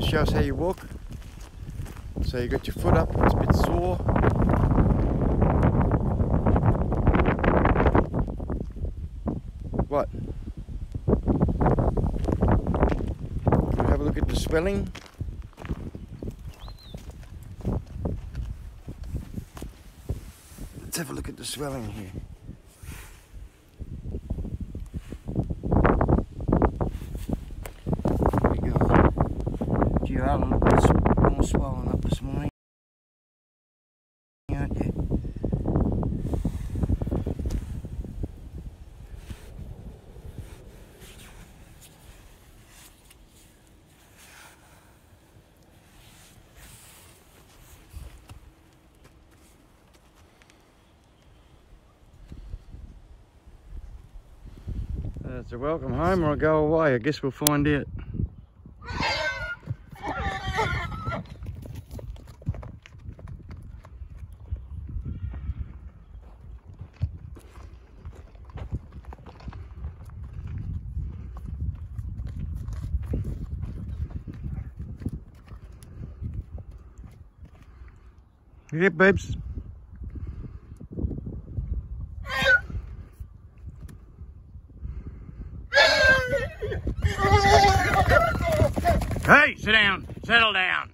that shows how you walk. So you got your foot up, it's a bit sore. What? Have a look at the swelling. Let's have a look at the swelling here. You're out a little bit more swollen up this morning, aren't you? It's a welcome home or a go away. I guess we'll find out. Yep, babes. Hey, sit down. Settle down.